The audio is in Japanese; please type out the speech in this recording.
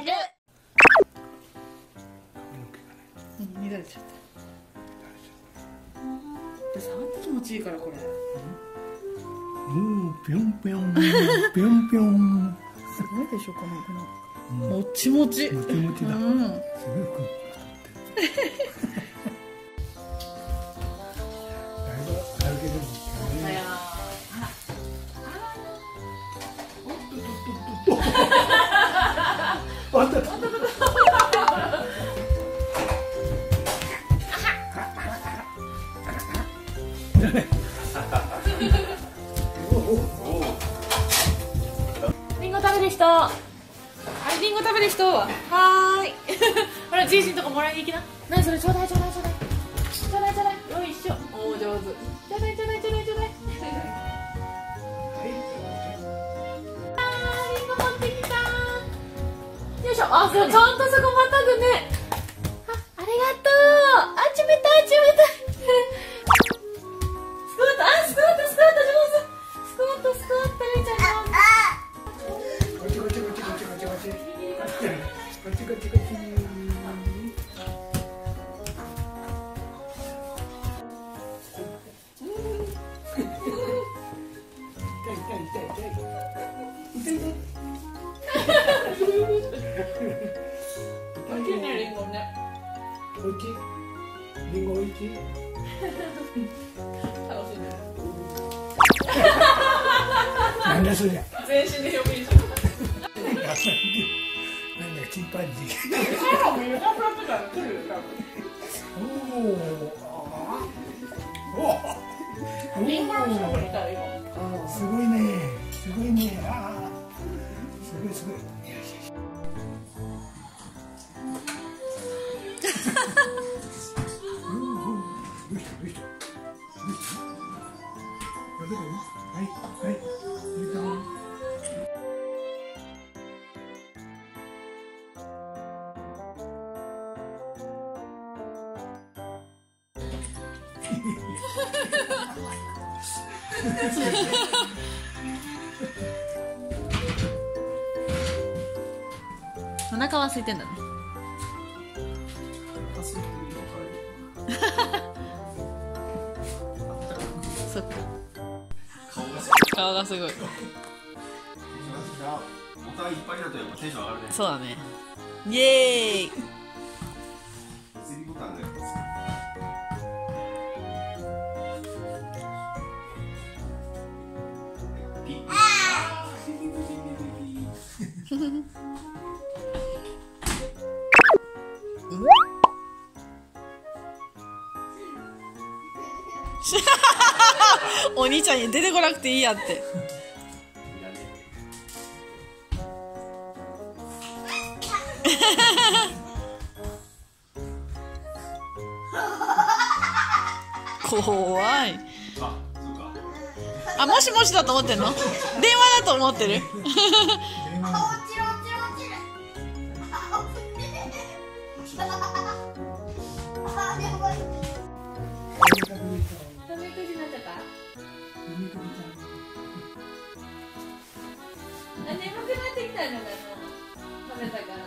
る。乱れちゃった。触って気持ちいいからこれ。ぴょんぴょんぴょんぴょん。すごいでしょこのもちもち。もちもちだ。すごい。だいぶ歩けるんですね。リンゴ食べる人、あれリンゴ食べる人、はーい。ほらじいじんとこもらいに行きな。何それちょうだいちょうだいちょうだいちょうだいちょうだい。よいしょ。おー上手。ちょうだいちょうだいちょうだいちょうだい。あーリンゴ持ってきたー。よいしょ。あそうちゃんとそこまたぐね。ありがとう。あ冷たい冷たい。なんだそりゃ。全身で呼び出した。なんだチンパンジー。すごいね。すごいね。すごいすごい。はいはい。お腹は空いてんだね。そっか。顔がすごい。お互いいっぱいだとやっぱテンション上がるね。そうだね。イエーイ。お兄ちゃんに出てこなくていいやって。怖い。あ、もしもしだと思ってるの？電話だと思ってる？眠くなってきたんじゃないの？食べたから。